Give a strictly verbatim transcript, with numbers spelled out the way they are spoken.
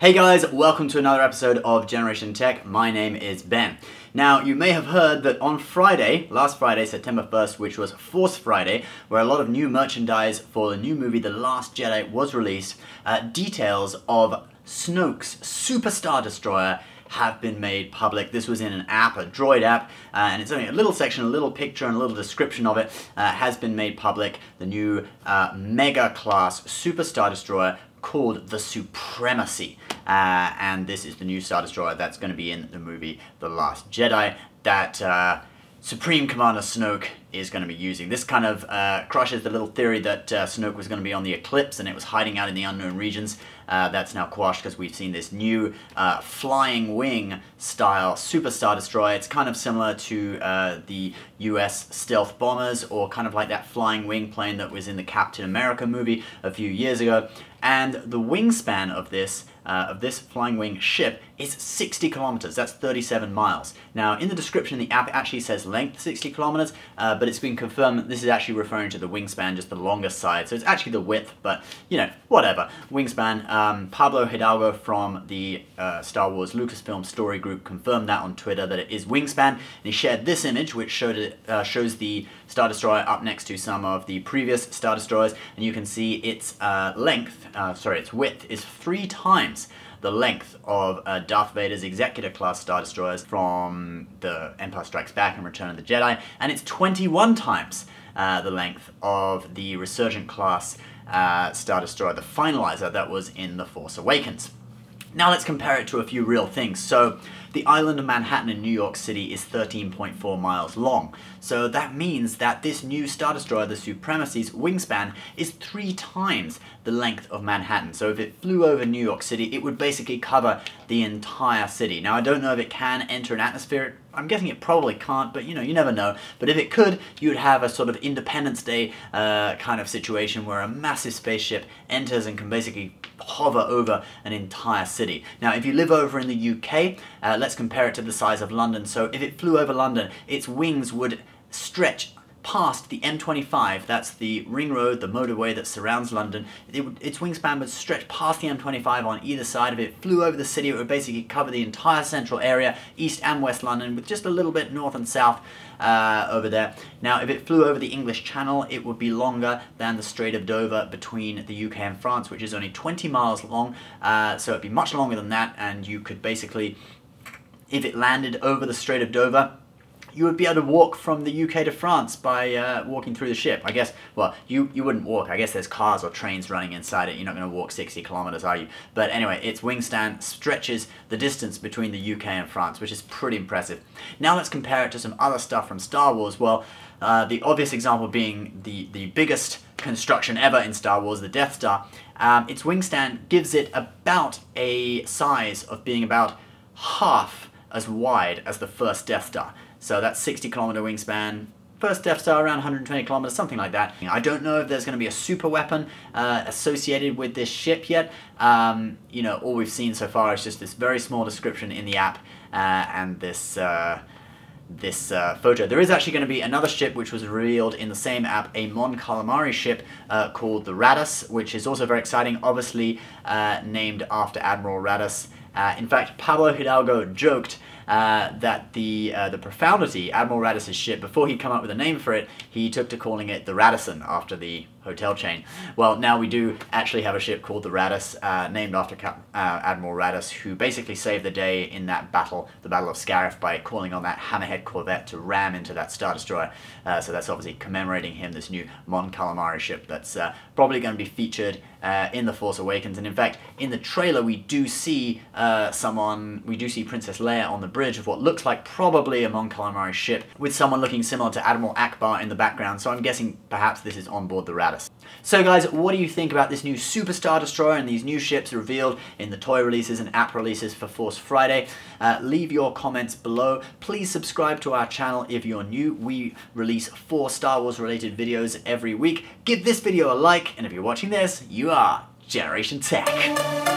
Hey guys, welcome to another episode of Generation Tech. My name is Ben. Now, you may have heard that on Friday, last Friday, September first, which was Force Friday, where a lot of new merchandise for the new movie The Last Jedi was released, uh, details of Snoke's Super Star Destroyer have been made public. This was in an app, a droid app, uh, and it's only a little section, a little picture and a little description of it uh, has been made public. The new uh, mega-class Super Star Destroyer called The Supremacy. Uh, and this is the new Star Destroyer that's going to be in the movie The Last Jedi that uh, Supreme Commander Snoke is going to be using. This kind of uh, crushes the little theory that uh, Snoke was going to be on the Eclipse and it was hiding out in the unknown regions. Uh, that's now quashed because we've seen this new uh, flying wing style Super Star Destroyer. It's kind of similar to uh, the U S stealth bombers, or kind of like that flying wing plane that was in the Captain America movie a few years ago. And the wingspan of this uh, of this flying wing ship is sixty kilometers. That's thirty-seven miles. Now, in the description, the app actually says length sixty kilometers, uh, but it's been confirmed that this is actually referring to the wingspan, just the longest side. So it's actually the width, but you know, whatever. Wingspan. Um, Pablo Hidalgo from the uh, Star Wars Lucasfilm story group confirmed that on Twitter, that it is wingspan, and he shared this image, which showed it, uh, shows the Star Destroyer up next to some of the previous Star Destroyers, and you can see its uh, length, uh, sorry, its width is three times the length of uh, Darth Vader's Executor-class Star Destroyers from The Empire Strikes Back and Return of the Jedi, and it's twenty-one times uh, the length of the Resurgent-class uh, Star Destroyer, the Finalizer, that was in The Force Awakens. Now let's compare it to a few real things. So the island of Manhattan in New York City is thirteen point four miles long. So that means that this new Star Destroyer, the Supremacy's wingspan, is three times the length of Manhattan. So if it flew over New York City, it would basically cover the entire city. Now I don't know if it can enter an atmosphere. I'm guessing it probably can't, but you know, you never know. But if it could, you'd have a sort of Independence Day uh, kind of situation where a massive spaceship enters and can basically hover over an entire city. Now, if you live over in the U K, uh, let's compare it to the size of London. So if it flew over London, its wings would stretch past the M twenty-five, that's the ring road, the motorway that surrounds London. It would, its wingspan would stretch past the M twenty-five on either side. If it flew over the city, it would basically cover the entire central area, East and West London, with just a little bit north and south uh, over there. Now, if it flew over the English Channel, it would be longer than the Strait of Dover between the U K and France, which is only twenty miles long, uh, so it'd be much longer than that, and you could basically, if it landed over the Strait of Dover, you would be able to walk from the U K to France by uh, walking through the ship. I guess, well, you, you wouldn't walk. I guess there's cars or trains running inside it. You're not going to walk sixty kilometers, are you? But anyway, its wingspan stretches the distance between the U K and France, which is pretty impressive. Now let's compare it to some other stuff from Star Wars. Well, uh, the obvious example being the, the biggest construction ever in Star Wars, the Death Star. Um, its wingspan gives it about a size of being about half as wide as the first Death Star. So that's sixty kilometer wingspan. First Death Star around one hundred twenty kilometers, something like that. I don't know if there's going to be a super weapon uh, associated with this ship yet. Um, you know, all we've seen so far is just this very small description in the app uh, and this uh, this uh, photo. There is actually going to be another ship which was revealed in the same app, a Mon Calamari ship uh, called the Raddus, which is also very exciting, obviously uh, named after Admiral Raddus. Uh, in fact, Pablo Hidalgo joked Uh, that the uh, the Profoundity, Admiral Raddus's ship, before he'd come up with a name for it, he took to calling it the Radisson after the hotel chain. Well, now we do actually have a ship called the Raddus, uh, named after Cap uh, Admiral Raddus, who basically saved the day in that battle, the Battle of Scarif, by calling on that Hammerhead Corvette to ram into that Star Destroyer. Uh, so that's obviously commemorating him, this new Mon Calamari ship that's uh, probably going to be featured uh, in The Force Awakens. And in fact, in the trailer, we do see uh, someone, we do see Princess Leia on the bridge of what looks like probably a Mon Calamari ship, with someone looking similar to Admiral Ackbar in the background, so I'm guessing perhaps this is on board the Raddus. So guys, what do you think about this new Super Star Destroyer and these new ships revealed in the toy releases and app releases for Force Friday? Uh, leave your comments below. Please subscribe to our channel if you're new. We release four Star Wars related videos every week. Give this video a like, and if you're watching this, you are Generation Tech.